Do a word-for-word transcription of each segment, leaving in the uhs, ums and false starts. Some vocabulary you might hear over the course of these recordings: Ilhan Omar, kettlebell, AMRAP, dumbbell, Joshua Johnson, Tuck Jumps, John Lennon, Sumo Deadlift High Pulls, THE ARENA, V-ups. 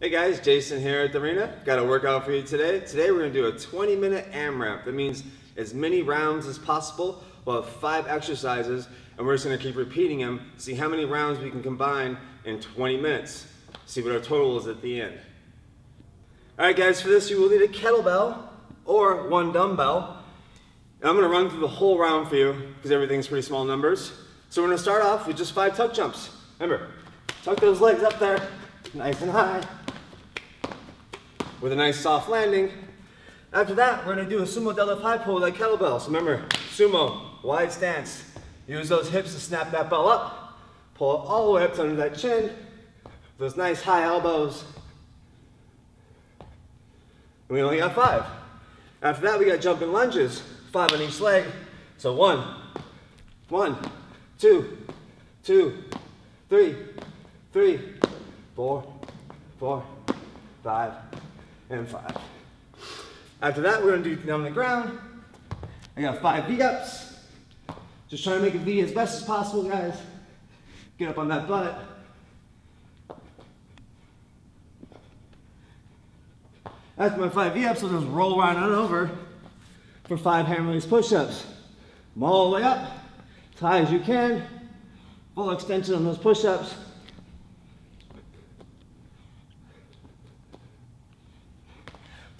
Hey guys, Jason here at the arena. Got a workout for you today. Today we're going to do a twenty minute AMRAP. That means as many rounds as possible. We'll have five exercises and we're just going to keep repeating them. See how many rounds we can combine in twenty minutes. See what our total is at the end. Alright guys, for this you will need a kettlebell or one dumbbell. And I'm going to run through the whole round for you because everything's pretty small numbers. So we're going to start off with just five tuck jumps. Remember, tuck those legs up there, nice and high, with a nice soft landing. After that, we're gonna do a sumo deadlift high pull with that kettlebell. So remember, sumo, wide stance. Use those hips to snap that bell up. Pull it all the way up to under that chin. Those nice high elbows. And we only got five. After that, we got jumping lunges, five on each leg. So one, one, two, two, three, three, four, four, five, and five. After that, we're going to do down on the ground. I got five V-ups. Just trying to make a V as best as possible, guys. Get up on that butt. After my five V-ups, I'll just roll around and over for five hammer-release push-ups. Come all the way up, as high as you can. Full extension on those push-ups.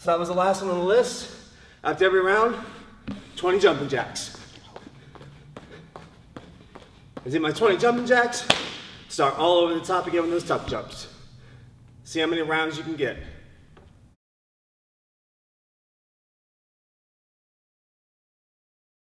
So that was the last one on the list. After every round, twenty jumping jacks. I did my twenty jumping jacks. Start all over the top again with those tuck jumps. See how many rounds you can get.